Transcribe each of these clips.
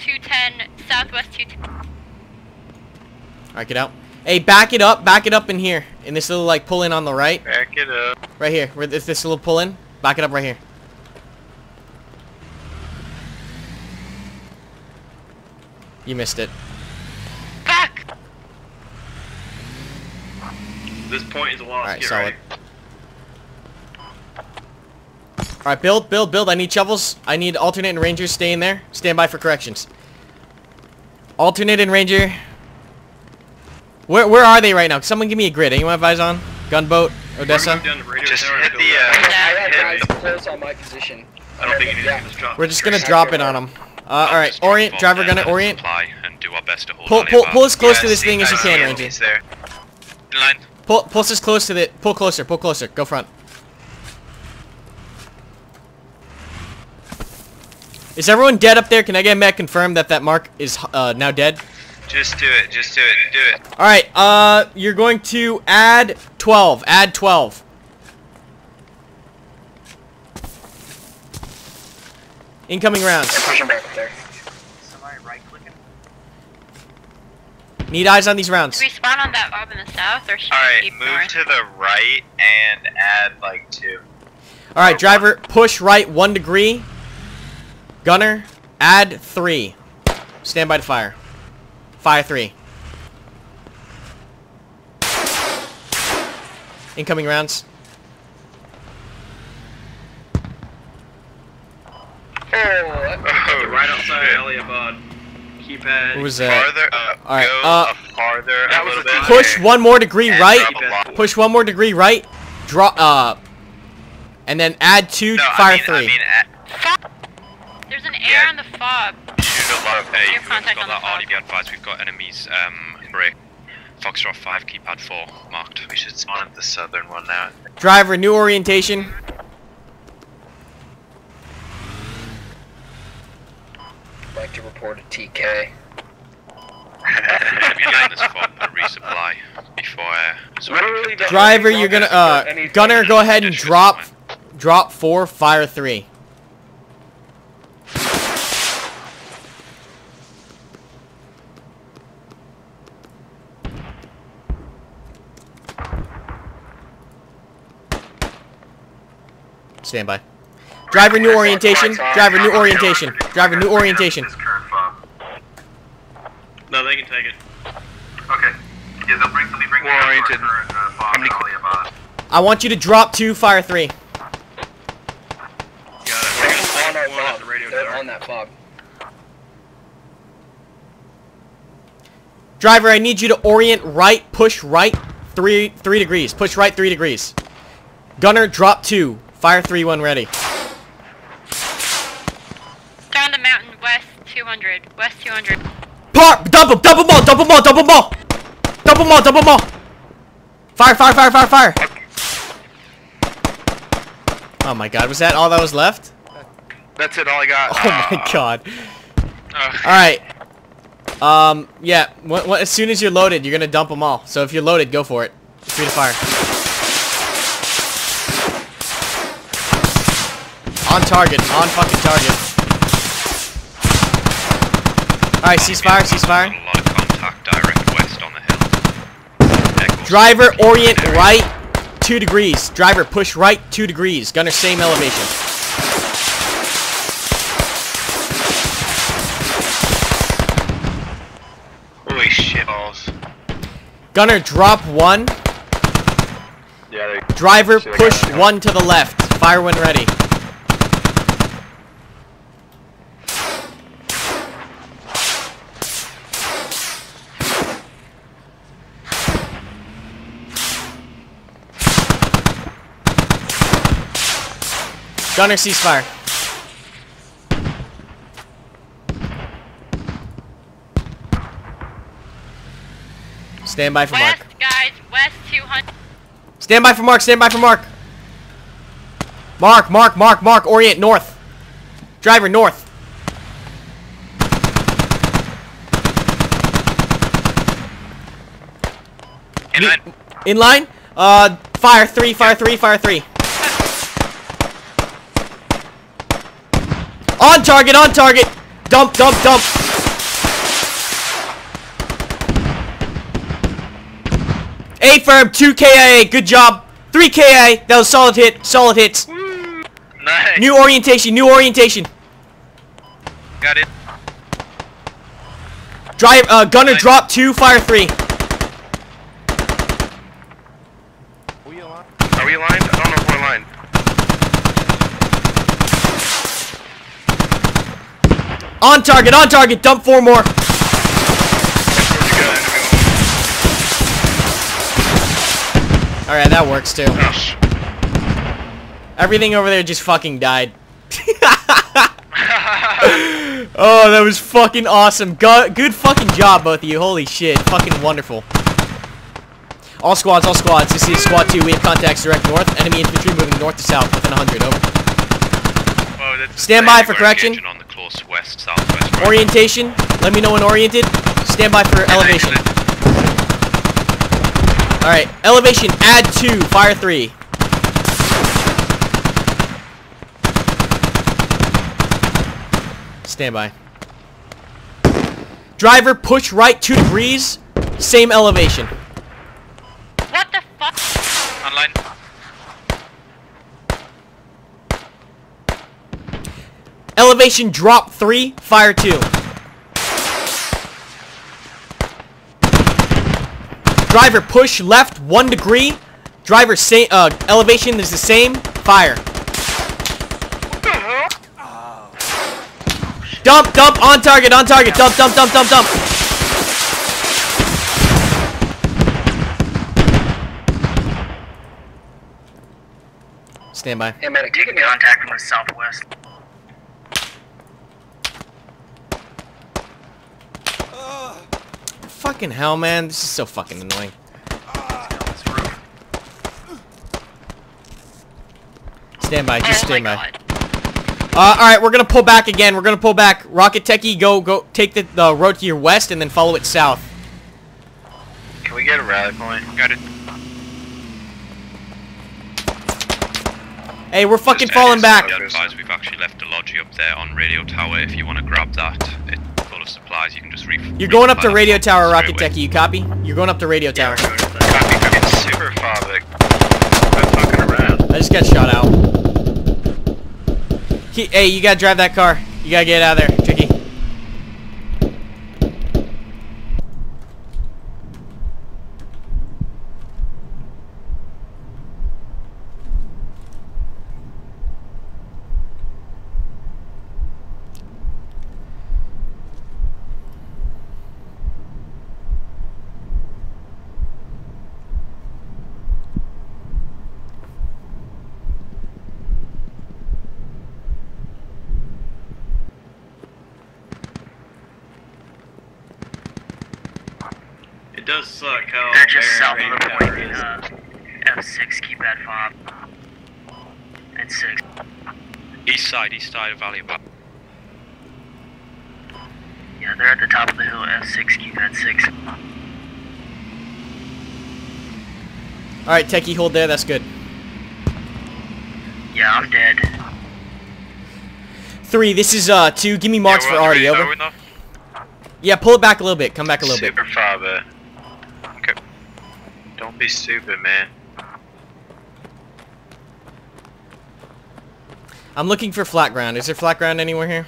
210, southwest 210. Alright, get out. Hey, back it up in here. In this little, like, pull in on the right. Back it up. Right here, where it's this little pull in. Back it up right here. You missed it. Back! This point is a loss. Alright, solid. Alright, build. I need shovels. I need alternate and ranger. Stay in there. Stand by for corrections. Alternate and ranger. Where are they right now? Someone give me a grid. Anyone have eyes on? Gunboat, Odessa? Just hit the pulse on my position. I don't think anything was dropped. We're just gonna drop it on them. Alright, orient, driver gunner, orient. Pull as close to this thing as you can, Ranger. Pull as close to the. Pull closer. Go front. Is everyone dead up there? Can I get a med confirm that that mark is now dead? Just do it. Alright, you're going to add 12. Add 12. Incoming rounds. Need eyes on these rounds. Do we spawn on that orb in the south, or should we keep north? Alright, move to the right and add, like, 2. Alright, driver, push right 1 degree. Gunner, add 3. Stand by to fire. Fire 3. Incoming rounds. Right outside Eliabod. Keep at. What was that? Farther up. All right. Farther. That was a bit. Push 1 more degree and right. Push 1 more degree right. Drop. And then add 2. No, fire 3. There's an air on the fob. We've got that RDB advised, we've got enemies, break. Foxtrot 5, keypad 4, marked. We should spawn at the southern one now. Driver, new orientation. I'd like to report a TK. If you land this fob, resupply before air. Driver, you're gonna, Gunner, go ahead and drop 4, fire 3. Stand by. Driver, new orientation. Driver, new orientation. Driver, new orientation. No, they can take it. Okay. Yeah, they'll bring somebody. Bring I want you to drop 2, fire 3. Got it. They're on that fob. Driver, I need you to orient right. Push right 3 degrees. Push right 3 degrees. Gunner, drop 2. Fire 3-1 ready. Down the mountain, west 200. West 200. Park! Double ball! Fire! Oh my god, was that all that was left? That's it, all I got. Oh my god. Alright. Yeah, as soon as you're loaded, you're gonna dump them all. So if you're loaded, go for it. Free to fire. On target, on fucking target. Alright, ceasefire. A lot of contact direct west on the hill. Driver, orient right 2 degrees. Driver, push right 2 degrees. Gunner, same elevation. Holy shit, balls. Gunner, drop 1. Driver, push 1 to the left. Fire when ready. Gunner, ceasefire. Stand by for mark. West, guys. West 200. Stand by for mark. Mark. Orient north. Driver, north. In line. Fire 3. Fire 3. On target, dump. A firm, 2 KIA, good job. 3 KIA, that was solid hit, solid hits. Nice. New orientation, new orientation. Got it. Drive, gunner nice. Drop 2, fire 3. Are we aligned? I don't know if we're aligned. On target, dump 4 more. Alright, that works too. Gosh. Everything over there just fucking died. Oh, that was fucking awesome. Good fucking job, both of you. Holy shit. Fucking wonderful. All squads, all squads. This is squad 2. We have contacts direct north. Enemy infantry moving north to south within 100. Over. Whoa, stand by for correction. On the course west, southwest, right? Orientation. Let me know when oriented. Stand by for elevation. Alright. Elevation. Add 2. Fire 3. Stand by. Driver, push right 2 degrees. Same elevation. What the fuck? Online. Elevation drop 3, fire 2. Driver, push left 1 degree. Driver, same elevation is the same. Fire. Dump, dump, on target, dump, dump, dump, dump, dump. Stand by. Hey, medic, you can be contact from the southwest. Fucking hell, man. This is so fucking annoying. Stand by, just stand by. Alright, we're gonna pull back again. We're gonna pull back. Rocket Techie, go, take the road to your west and then follow it south. Can we get a rally point? Got it. Hey, we're fucking falling back. We've actually left a lodge up there on Radio Tower. If you want to grab that, it's full of supplies. You can just reef. You're going up to Radio Tower, Rocket Techie. You copy? You're going up to Radio Tower. Copy. It's super phobic. I'm fucking around. I just got shot out. Hey, you gotta drive that car. You gotta get out of there, Tricky. It does suck how they're just south of the point. F6, keep that fob. And 6. East side of Valley. Yeah, they're at the top of the hill. F6, keep that 6. Alright, Techie, hold there. That's good. Yeah, I'm dead. 3, this is 2. Give me marks for Artie. Over. Yeah, pull it back a little bit. Come back a little bit. Super father. Don't be stupid, man. I'm looking for flat ground. Is there flat ground anywhere here?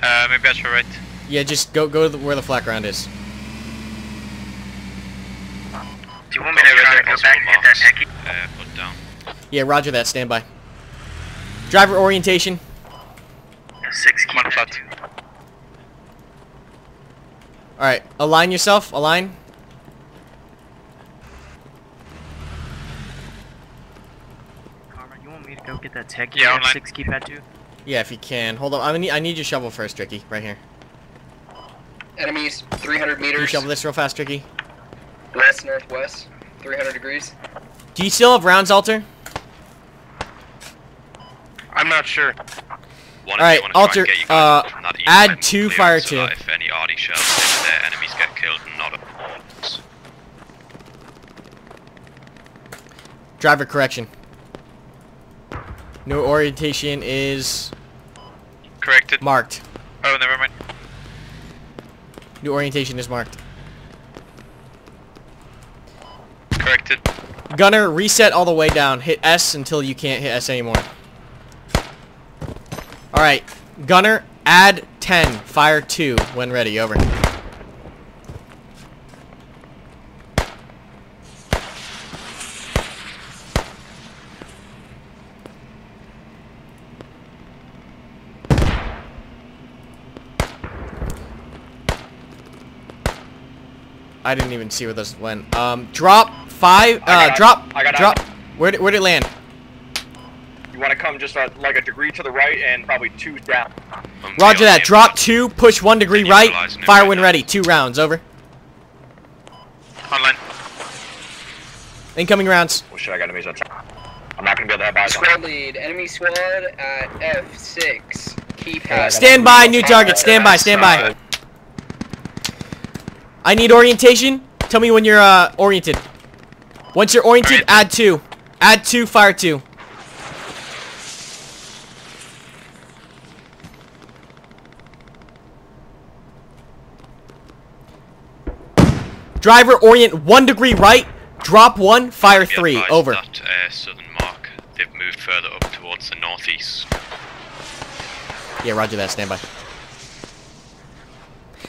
Maybe that's right. Yeah, just go to where the flat ground is. Do you want me to go back and get that techie? Put down. Yeah, roger that. Stand by. Driver orientation. Come on, flat. Alright, align yourself. Align. Go get that tech. Yeah, F6, keep that 2. Yeah, if you can. Hold on. I need your shovel first, Tricky. Right here. Enemies 300 meters. Can you shovel this real fast, Tricky? West northwest, 300 degrees. Do you still have rounds, Alter? I'm not sure. All right, Alter. Add 2, fire 2. If any Arty shells, their enemies get killed, not a horse. Driver correction. New orientation is corrected. Marked. Oh, never mind. New orientation is marked. corrected. Gunner, reset all the way down. Hit S until you can't hit S anymore. Alright, Gunner, add 10. Fire 2 when ready. Over. I didn't even see where this went. Drop 5. Drop. Where did it land? You want to come just like a degree to the right and probably 2 down. Roger that. Drop 2. Push 1 degree right. Fire when ready. 2 rounds. Over. Online. Incoming rounds. Oh shit! I got enemies on top. I'm not gonna be able to have eyes. Squad lead. Enemy squad at F6. Keypad. Stand by. New target. Stand by. Stand by. I need orientation. Tell me when you're oriented. Once you're oriented, add 2. Add 2, fire 2. Driver, orient 1 degree right. Drop 1, fire 3. Over. That, southern mark. They've moved further up towards the northeast. Yeah, roger that. Stand by.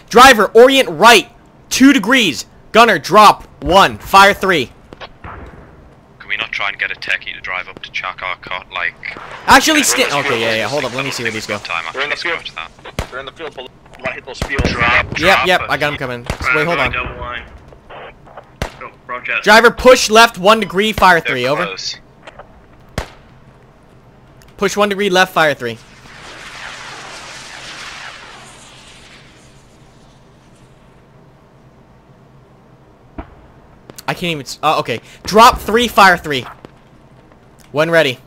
Driver, orient right. 2 degrees. Gunner, drop 1. Fire 3. Can we not try and get a techie to drive up to Chakar Cot like... Actually, okay, yeah, hold up. Let me see where these go. They're in the field. They're in the field. You want to hit those fields. Yep, I got them coming. Wait, hold on. Driver, push left 1 degree. Fire 3. Over. Push 1 degree left. Fire 3. I can't even... Oh, okay. Drop 3, fire 3. When ready.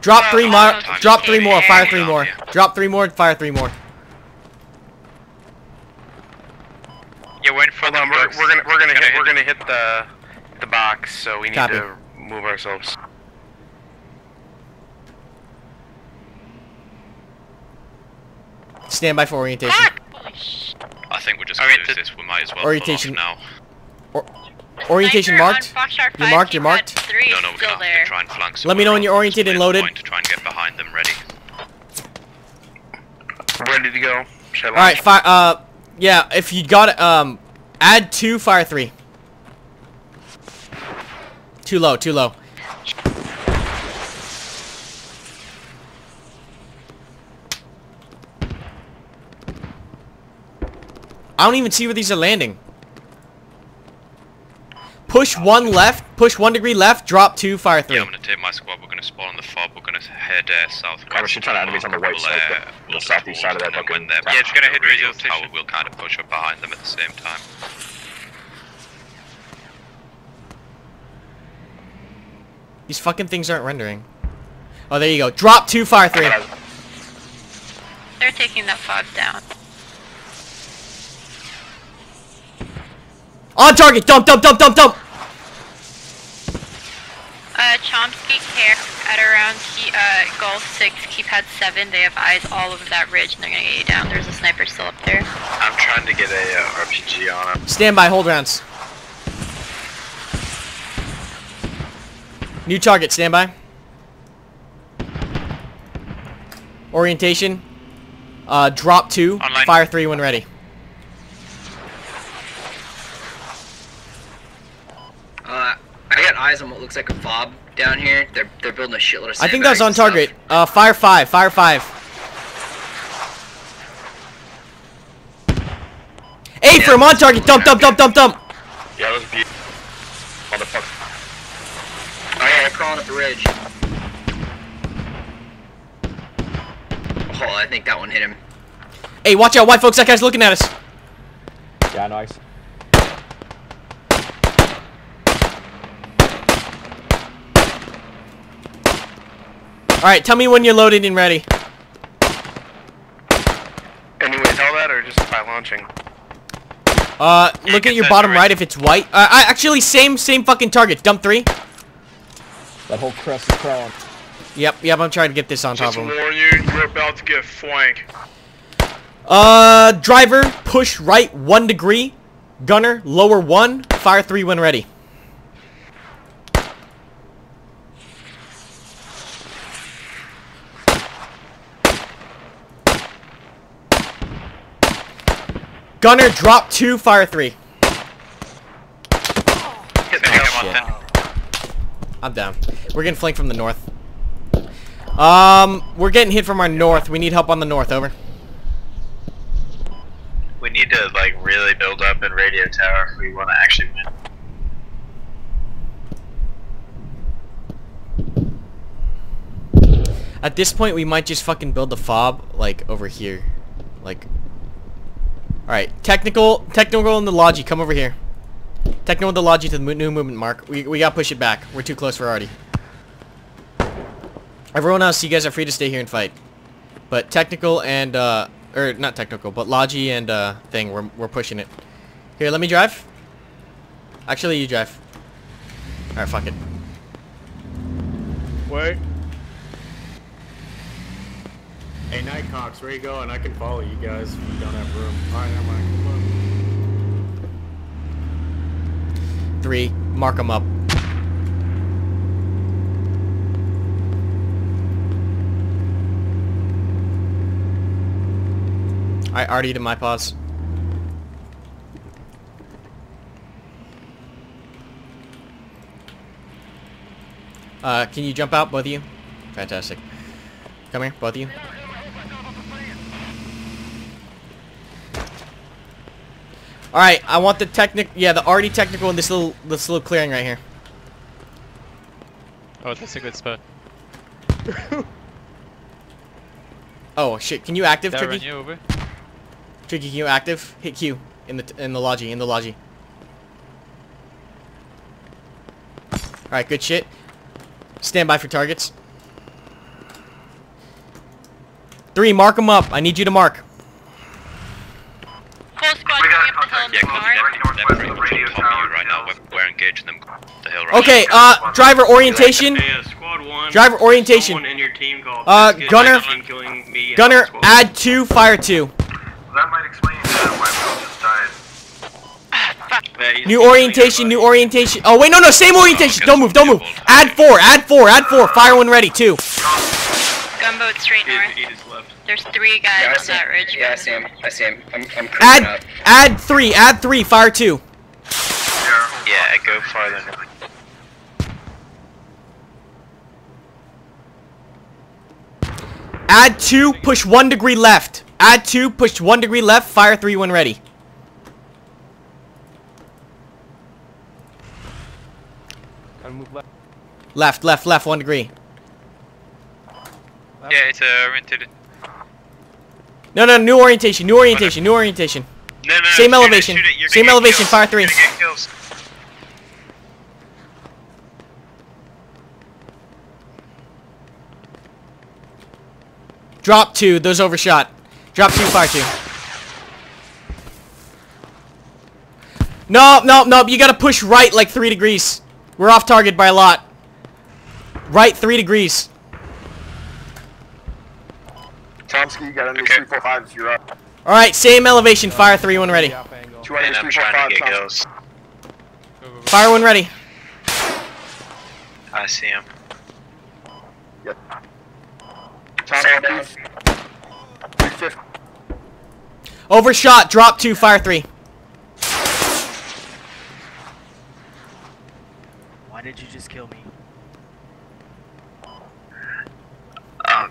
Drop 3 more. Drop 3 more. Fire 3 more. Drop 3 more. Fire 3 more. Yeah, wait for them. We're gonna hit the box, so we need to move ourselves. Stand by for orientation. I think we're just going to do this. We might as well orientation now. Orientation marked. You're marked. You're marked. No, no, we're going to have to try and flank someone. Let me know when you're oriented and loaded. To try and get behind them, ready. Ready to go. All right, fire. Yeah. If you got add 2, fire 3. Too low. Too low. I don't even see where these are landing. Push 1 left. Push 1 degree left. Drop 2. Fire 3. Yeah, I'm going to take my squad. We're going to spawn on the fob. We're going to head southwest. We're should try to enemies on the right side. The southeast side of that fucking... Yeah, it's going to hit radio tower. We'll kind of push up behind them at the same time. These fucking things aren't rendering. Oh, there you go. Drop 2. Fire 3. They're taking that fob down. On target! Dump! Chomsky care at around Golf 6, keypad 7. They have eyes all over that ridge and they're gonna get you down. There's a sniper still up there. I'm trying to get a RPG on him. Stand by, hold rounds. New target, stand by. Orientation. Drop 2. Online. Fire 3 when ready. I got eyes on what looks like a fob down here. They're building a shitload of sandbags. I think that's on target. Stuff. Fire 5. Fire 5. 8 for him on target. Dump. Yeah, that was beautiful. Motherfucker. Oh, yeah, they're crawling up the ridge. Oh, I think that one hit him. Hey, watch out, white folks. That guy's looking at us. Yeah, nice. Alright, tell me when you're loaded and ready. Can you tell that or just by launching? Look at your bottom right if it's white. Actually, same fucking target. Dump 3. That whole crest is crawling. Yep, I'm trying to get this on top of him. Just warn you, you're about to get flanked. Driver, push right 1 degree. Gunner, lower 1. Fire 3 when ready. Gunner, drop 2, fire 3. I'm down. We're getting flanked from the north. We're getting hit from our north. We need help on the north, over. We need to, like, really build up in Radio Tower if we want to actually win. At this point, we might just fucking build the fob, like, over here. Like... Alright, technical and the Logi, come over here. Technical and the Logi to the new movement mark. We gotta push it back. We're too close for Artie. Everyone else, you guys are free to stay here and fight. But technical and, or not technical, but Logi and, thing, we're pushing it. Here, let me drive. Actually, you drive. Alright, fuck it. Wait. Hey, Nightcox, where you going? I can follow you guys if you don't have room. Alright, never mind. Come on. 3, mark them up. I already did my pause. Can you jump out, both of you? Fantastic. Come here, both of you. Alright, I want the the already technical in this little clearing right here. Oh, that's a good spot. Oh shit, can you active, Tricky? Run you over? Tricky, can you active? Hit Q in the Logi. Alright, good shit. Stand by for targets. 3, mark them up. I need you to mark. Okay, driver orientation. Driver orientation. Gunner, add 2, fire 2. That might explain why we just died. New orientation. Oh wait, no, same orientation. Don't move. Add four. Fire when ready. 2. Gunboat straight north. There's 3 guys on that ridge. Yeah, I see him. I'm creeping up. Add 3. Fire 2. Yeah, go farther. Add 2, push 1 degree left. Fire 3 when ready. Gotta move left. Left, 1 degree. Yeah, it's oriented. No, new orientation. No, same elevation. Same elevation, fire 3. Drop 2, those overshot. Drop 2, fire 2. No, you gotta push right like 3 degrees. We're off target by a lot. Right 3 degrees. Tomsky, you got under 345s, you're up. Alright, same elevation, fire 3 when ready. I'm trying to get kills. Fire when ready. I see him. Yep. Overshot, drop 2, fire 3. Why did you just kill me?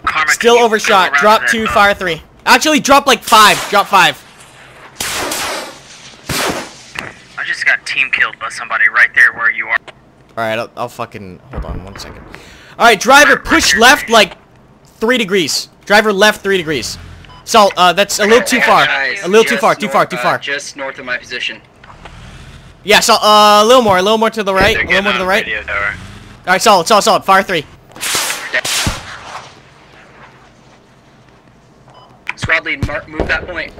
Karma, still overshot, drop 2, fire 3. Actually, drop like 5. Drop 5. I just got team killed by somebody right there where you are. Alright, I'll fucking... Hold on 1 second. Alright, driver, push left like... 3 degrees. Driver left 3 degrees. Salt, that's a little too far. Nice. Too far. Just north of my position. Yeah, Salt, a little more to the right. Alright, Salt, fire 3. Squad lead, move that point,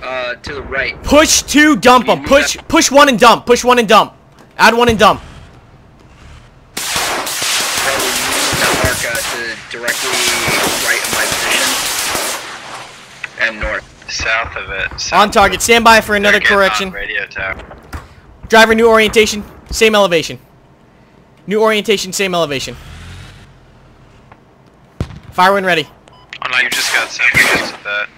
to the right. Push 2, dump them. Push 1 and dump. Add 1 and dump. Probably move that mark, to directly South of it. South on target. Stand by for another correction. Radio tower. Driver, new orientation, same elevation. New orientation, same elevation. Fire when ready. Oh no, you just got 7 shots at that.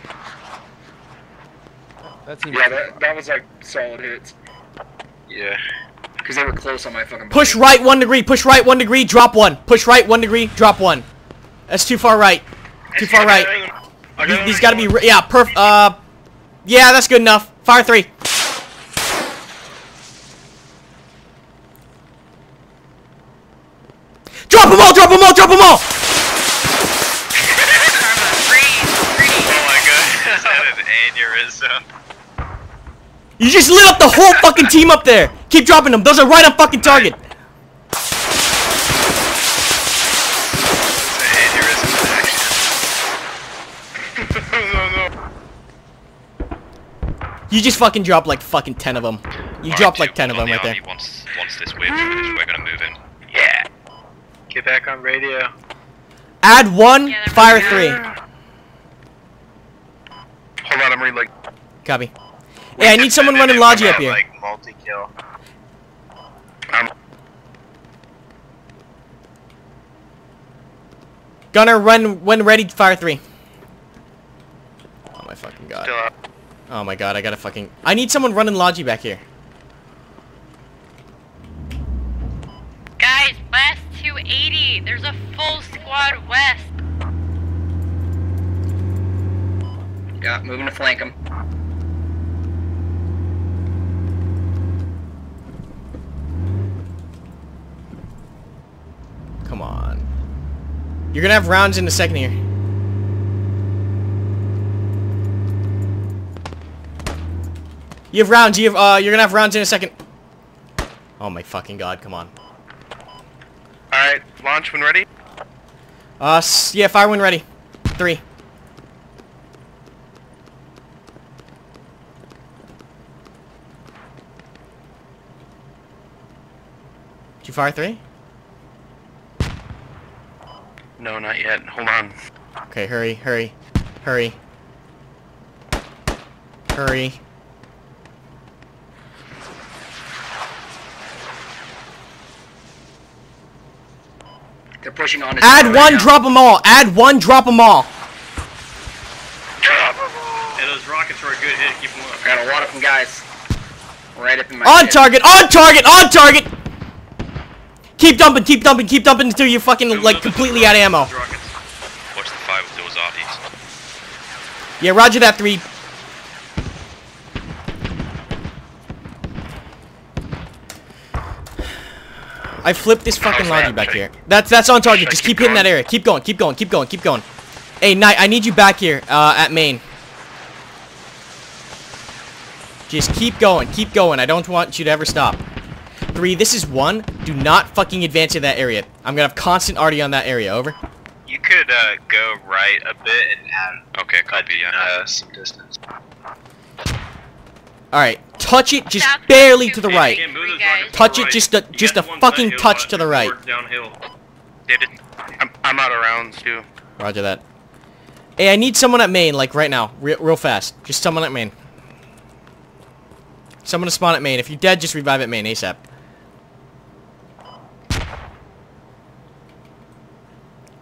That's even that was like solid hits. Yeah. Because they were close on my fucking body. Push right 1 degree. Push right 1 degree. Drop 1. Push right 1 degree. Drop 1. That's too far right. Too far right. He's got to be. Yeah. Perf. Yeah, that's good enough. Fire 3. Drop them all. Drop them all. Drop them all. You just lit up the whole fucking team up there. Keep dropping them. Those are right on fucking target. You just fucking dropped like fucking 10 of them. You dropped like 10 of them right there. Once this wave finishes, we're gonna move in. Yeah. Get back on radio. Add 1, fire 3. Hold on, I'm relaying. Copy. Yeah, I need someone running Logi up here. Like multi-kill. Gunner, run when ready. Fire 3. Oh my fucking god. Oh my god, I gotta fucking. I need someone running Logi back here. Guys, west 280. There's a full squad west. Yeah, moving to flank him. Come on. You're gonna have rounds in a second here. You have rounds, you have you're gonna have rounds in a second. Oh my fucking god, come on. Alright, launch when ready. Yeah, fire when ready. 3. Did you fire 3? No, not yet. Hold on. Okay, hurry, hurry, hurry, hurry. They're pushing on. Add 1, drop them all. Add 1, drop them all. Hey, those rockets were a good hit. Keep them up. Got a lot of them, guys. Right up in my. On target. On target. On target. Keep dumping, keep dumping, keep dumping until you're fucking like completely out of ammo. Watch the fire with those oddies. Yeah, roger that 3. I flipped this fucking Logi back here. That's on target. Just keep hitting that area. Keep going, keep going, keep going, keep going. Hey, Knight, I need you back here at main. Just keep going, keep going. I don't want you to ever stop. 3, this is 1. Do not fucking advance in that area. I'm gonna have constant arty on that area. Over. You could go right a bit and add. Okay, copy. Some distance. All right, touch it just barely to the right. Touch it just a fucking touch to the right. I'm out of rounds too. Roger that. Hey, I need someone at main like right now, real fast. Just someone at main. Someone to spawn at main. If you're dead, just revive at main ASAP.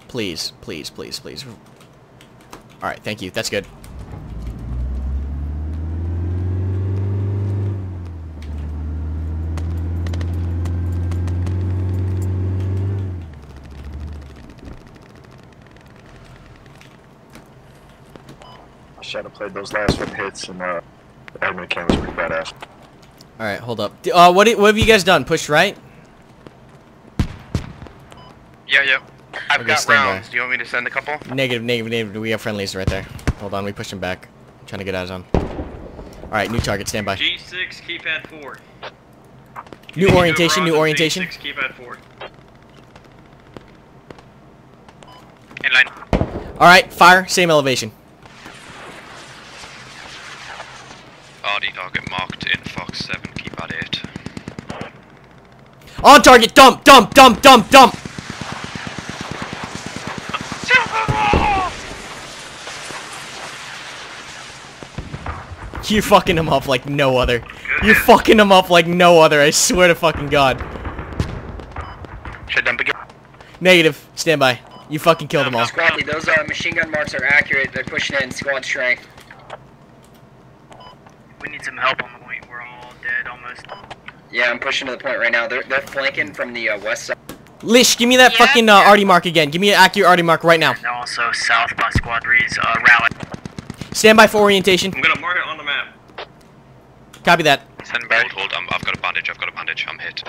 Please, please, please, please. Alright, thank you. That's good. I should have played those last 1 hits and admin cam was pretty badass. Alright, hold up. What have you guys done? Pushed right? Yeah, yeah. I've got rounds. Do you want me to send a couple? Negative, negative, negative. We have friendlies right there. Hold on, we pushed him back. I'm trying to get out of zone. Alright, new target, stand by. G6, keypad 4. New orientation, new orientation. G6, keypad 4. Inline. Alright, fire, same elevation. Arty target marked in Fox 7, keypad 8. On target, dump, dump, dump, dump, dump! You're fucking him up like no other. You're fucking him up like no other, I swear to fucking God. Should I dump again? Negative. Stand by. You fucking killed them all. Squadly, those machine gun marks are accurate. They're pushing in squad strength. We need some help on the point. We're all dead almost. Yeah, I'm pushing to the point right now. They're flanking from the west side. Lish, give me that fucking Artie mark again. Give me an accurate Artie mark right now. And also south by Squadries, rally. Stand by for orientation. I'm gonna mark it on the map. Copy that. Stand by. Hold, I've got a bandage, I'm hit.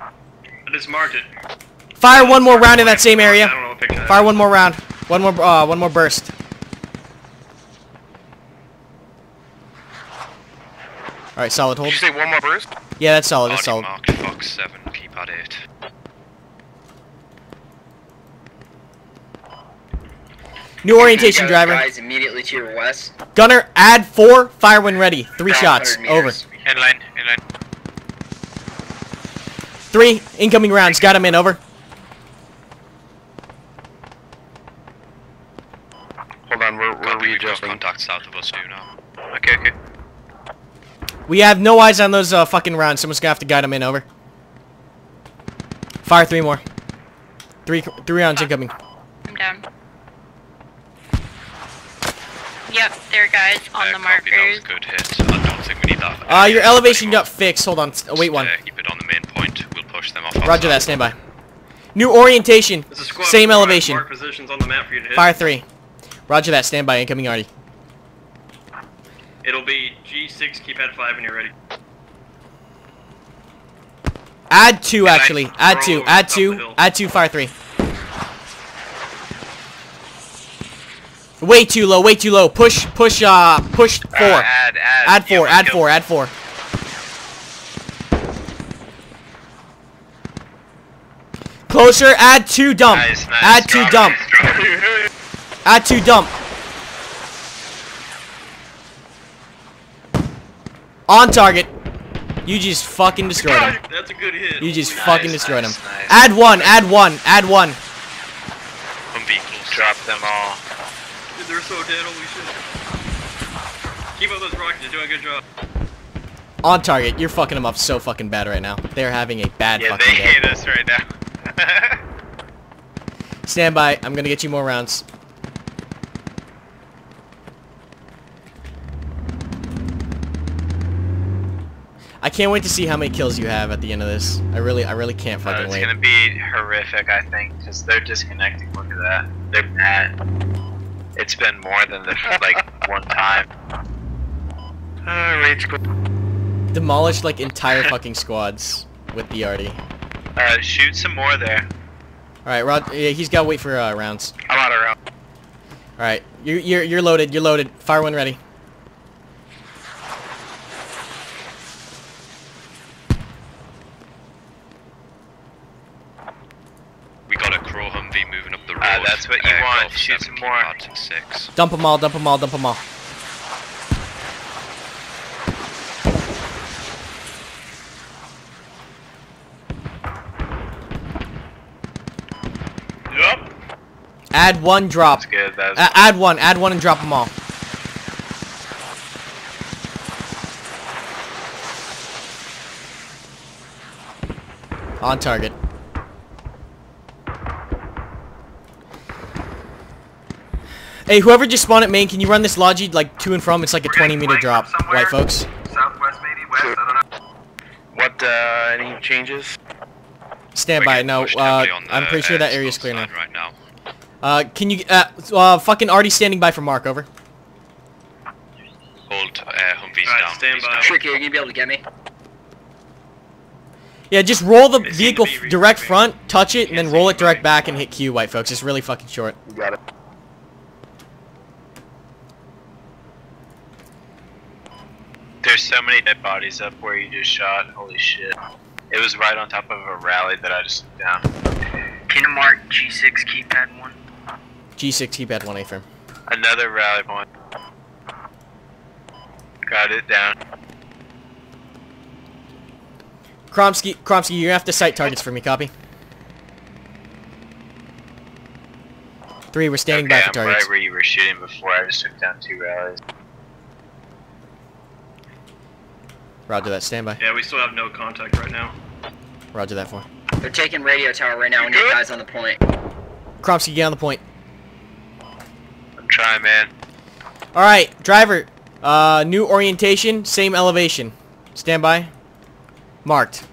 I just marked it. Fire one more round in that same area. Fire one more round. One more burst. Alright, solid hold. Did you say one more burst? Yeah, that's solid, that's solid. Marked Fox 7, keypad 8. New orientation, driver. Guys, immediately to your west. Gunner, add 4, fire when ready. 3 shots. Over. Inline, inline. 3, incoming rounds. Got him in, over. Hold on, we're readjusting. Contact south of us too now. Okay, okay. We have no eyes on those fucking rounds. Someone's gonna have to guide them in, over. Fire 3 more. Three rounds incoming. I'm down. Yep, there, guys, on the markers. That was a good hit. I don't think we need that. Your elevation got fixed. Hold on. Oh, wait one. Keep it on the main point. We'll push them off. Roger that. Stand by. New orientation. Same elevation. Mark positions on the map for you to hit. Fire 3. Roger that. Stand by. Incoming Artie. It'll be G6. Keypad 5 when you're ready. Add 2, actually. Add 2. Add 2. Add 2. Fire 3. Way too low, way too low. Push, push, push 4. Add 4, add 4, add 4. Closer, add 2, dump. Nice, nice. Add 2, dump. Add 2, dump. On target. You just fucking destroyed him. That's a good hit. You just fucking destroyed him. Nice. Add 1, add 1, add 1. Drop them all. They're so dead, holy shit. Keep up those rockets, you're doing a good job. On target, you're fucking them up so fucking bad right now. They're having a bad fucking day. Yeah, they hate us right now. Stand by, I'm gonna get you more rounds. I can't wait to see how many kills you have at the end of this. I really can't fucking wait. It's gonna be horrific, I think. Just, they're disconnecting, look at that. They're mad. It's been more than the like one time. Rage quit. Demolished like entire fucking squads with the Artie. Shoot some more there. All right, Rod. Yeah, he's got to wait for rounds. I'm out of round. All right, you're loaded. You're loaded. Fire when ready. That's what you want. Shoot some more. Dump them all, dump them all, dump them all. Yup. Add 1, drop. That's good. That's add 1 and drop them all. On target. Hey, whoever just spawned at main, can you run this logi like to and from? It's like a 20-meter drop, right, folks? Southwest, maybe west. Sure. I don't know. What? Any changes? Stand by. No, I'm pretty sure that area's clear now. Right now. Can you? Fucking Artie standing by for Mark. Over. Hold. Humvees down. Stand by. Tricky, are you gonna be able to get me? Yeah, just roll the vehicle direct front, touch it, and then roll it direct back and hit Q, white folks. It's really fucking short. You got it. There's so many dead bodies up where you just shot. Holy shit. It was right on top of a rally that I just took down. Can you mark G6 keypad 1? G6 keypad 1 A-firm. Another rally point. Got it down. Kromsky, you're gonna have to sight targets for me, copy? 3, we're standing by for targets. I'm right where you were shooting before. I just took down 2 rallies. Roger that. Standby. Yeah, we still have no contact right now. Roger that. For. They're taking radio tower right now. We need guys on the point. Kromsky, get on the point. I'm trying, man. All right, driver. New orientation, same elevation. Standby. Marked.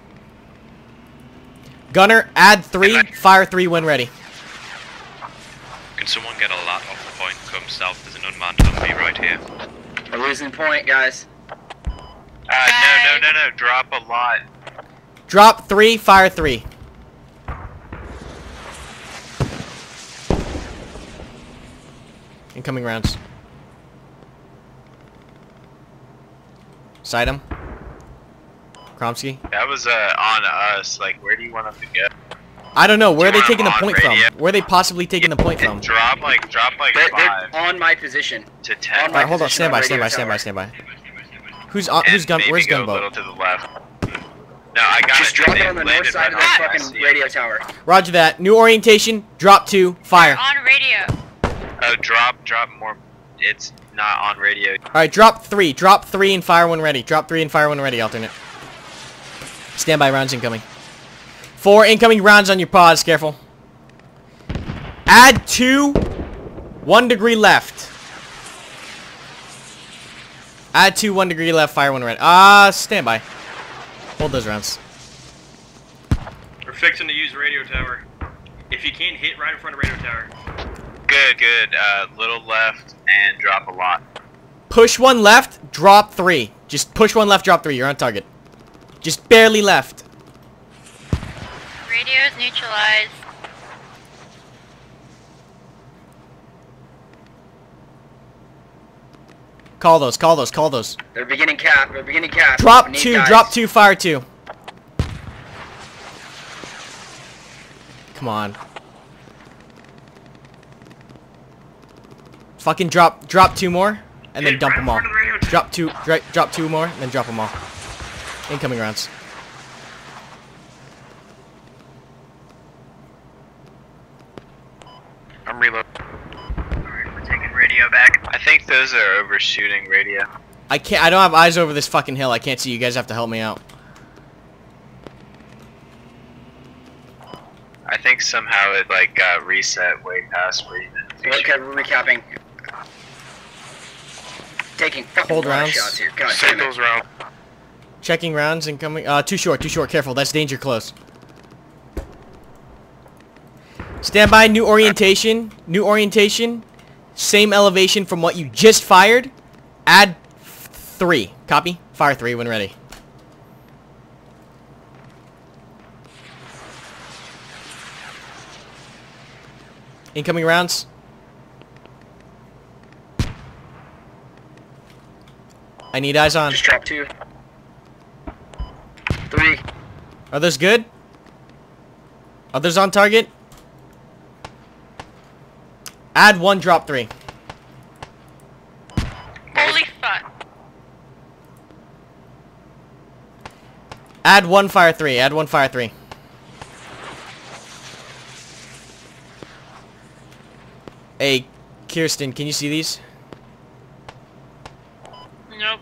Gunner, add 3, fire 3 when ready. Can someone get a lot off the point? Come south. There's an unmanned UAV right here. We're losing point, guys. No. Drop a lot. Drop 3, fire 3. Incoming rounds. Sight him. Kromsky? That was on us. Like, where do you want them to go? I don't know. Where are they taking the point from? Where are they possibly taking the point from? Drop like five. They're on my position. To 10. Alright, hold on. Standby. Where's gunboat? A little to the left. No, I got just drop it on the north side of the fucking radio tower. Roger that. New orientation. Drop 2. Fire. On radio. Oh, drop more. It's not on radio. Alright, drop 3. Drop 3 and fire when ready. Drop 3 and fire when ready. Alternate. Standby, rounds incoming. 4 incoming rounds on your pods, careful. Add 2, 1 degree left. Add 2, 1 degree left, fire 1 red. Standby. Hold those rounds. We're fixing to use radio tower. If you can't hit right in front of radio tower. Good. Little left and drop a lot. Push 1 left, drop 3. Just push 1 left, drop 3. You're on target. Just barely left. Radio is neutralized. Call those. They're beginning cap. Drop two, fire 2. Come on. Fucking drop 2 more, and then dump them all. Drop two more, and then drop them all. Incoming rounds. I'm reloading. Alright, we're taking radio back. I think those are overshooting radio. I don't have eyes over this fucking hill. I can't see. You guys have to help me out. I think somehow it like got reset way past where you didn't. Okay, we're recapping. Taking cold rounds. Shots here. God damn it. Round. Checking rounds and coming. Too short. Careful. That's danger close. Stand by. New orientation. Same elevation from what you just fired. Add 3. Copy. Fire 3 when ready. Incoming rounds. I need eyes on. Just drop 2. 3. Are those good? Are those on target? Add 1, drop 3. Holy fuck. Add 1, fire 3. Hey, Kirsten, can you see these? Nope.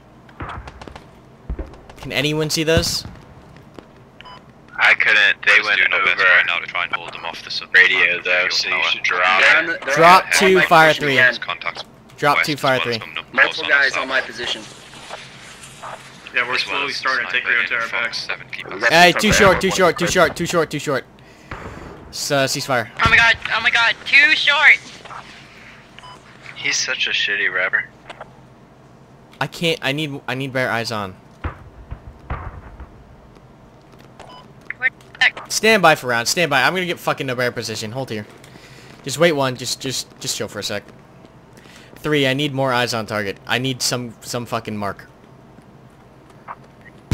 Can anyone see those? I couldn't. They went over right now to try and hold them off the radio, though. So you should drop 2, fire 3. Drop 2, fire 3. Multiple guys on my position. Yeah, we're slowly starting to take radio tower back. Hey, too short. Ceasefire. Oh my god, too short. He's such a shitty rapper. I can't. I need bare eyes on. Stand by for round. Stand by. I'm gonna get fucking no bear position. Hold here. Just wait one. Just chill for a sec. 3. I need more eyes on target. I need some fucking mark.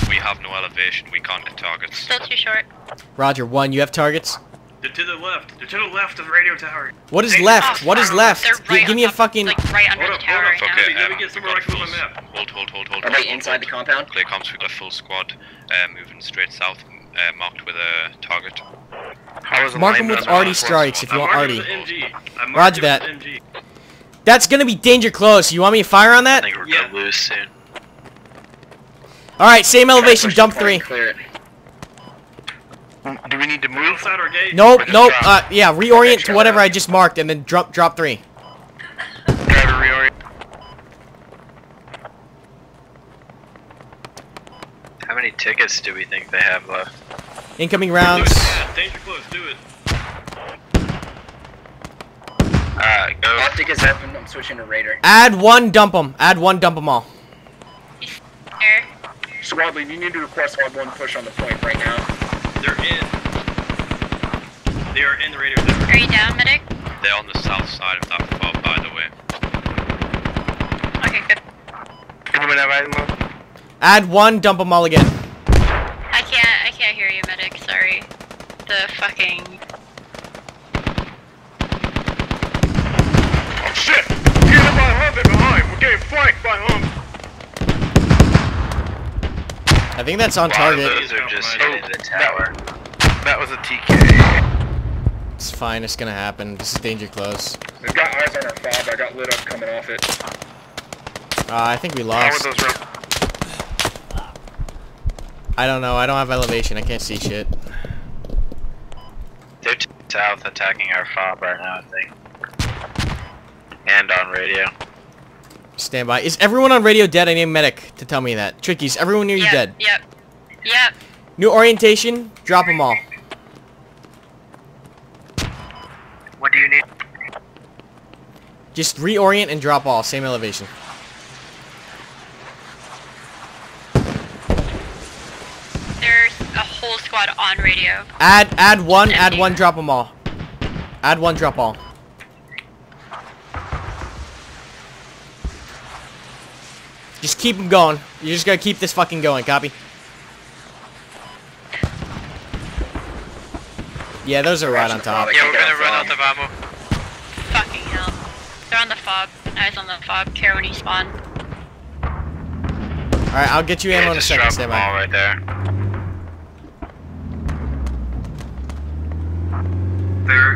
We have no elevation. We can't get targets. Still too short. Roger. 1. You have targets. They're to the left. They're to the left of the radio tower. What is left? What is left? Right give me a fucking. Like right under the tower. Hold. Are they inside the compound? Clear comms. We got a full squad moving straight south. Marked with a target. Mark him with Arty strikes if you want Arty. Roger that. That's gonna be danger close. You want me to fire on that? I think we're gonna lose soon. Alright, same elevation, dump 3. Clear it. Do we need to move side or gate? Nope, nope. Yeah, reorient to whatever I just marked and then drop 3. Reorient. How many tickets do we think they have left? Incoming rounds. Danger close, do it. Alright, go. All tickets happened, I'm switching to Raider. Add one, dump them. Add one, dump them all. Squad lead, you need to request squad 1 push on the point right now. They're in. They are in the Raider. Are you down, medic? They're on the south side of top 12, by the way. Okay, good. Anyone have item? Add one, dump them all again. I can't hear you, medic, sorry. The fucking... Oh shit! Get him by Hump and behind! We're getting flanked by Hump! I think that's on target. Those are just hitting the tower. That was a TK. It's fine, it's gonna happen. This is danger close. We've got eyes on our fob, I got lit up coming off it. I think we lost. I don't know, I don't have elevation, I can't see shit. They're south attacking our fob right now, I think. And on radio. Stand by. Is everyone on radio dead? I need a medic to tell me that. Tricky's everyone near you dead? Yep. New orientation, drop them all. What do you need? Just reorient and drop all, same elevation. There's a whole squad on radio. Add one, drop them all. Add one, drop all. Just keep them going. You're just gonna keep this fucking going, copy? Yeah, those are right on top. Yeah, we're gonna run out the ammo. Fucking hell. They're on the fob. Eyes on the fob. Care when you spawn. Alright, I'll get you ammo in a second. Stand by. Right there.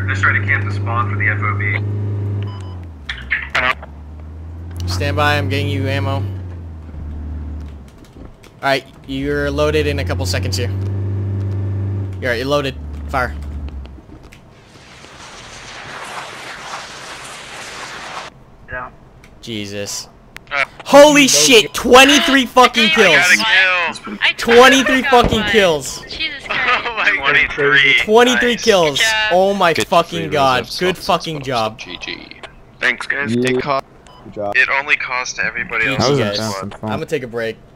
They're starting to camp the spawn for the FOB. Stand by, I'm getting you ammo. Alright, you're loaded in a couple seconds here. Alright, you're loaded. Fire. Yeah. Jesus. Holy shit! 23 fucking kills! 23 fucking kills! Jesus Christ. Oh my god. 23 kills! Oh my fucking god. Good fucking job. GG. Thanks guys. It only cost everybody else. I'm gonna take a break.